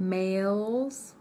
males,